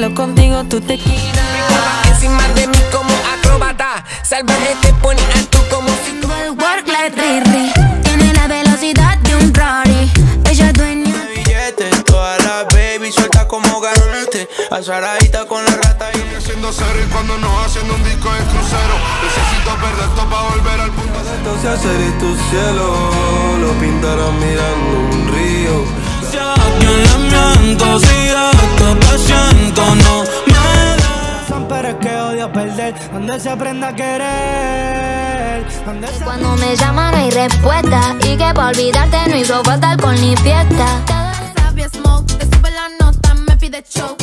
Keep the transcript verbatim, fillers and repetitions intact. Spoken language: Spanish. malo contigo, tú te giras. Me clavas encima de mí como acróbata, salvaje te pone alto como si tú. El work like Riri tiene la velocidad de un Rari. Ella es dueña de billetes, toda la baby suelta como garrote. Azaradita con la rata y haciendo series cuando nos hacen un disco en crucero. Necesito perder esto para volver al punto. Entonces hacer es tu cielo, lo pintaron mirando un río. Ya yo le miento, si esto te siento, no me da. Pero es que odio perder, donde se aprende a querer. Cuando me llaman hay respuesta, y que para olvidarte no hizo falta alcohol ni fiesta. Cada vez sabía smoke, te sube la nota, me pide show.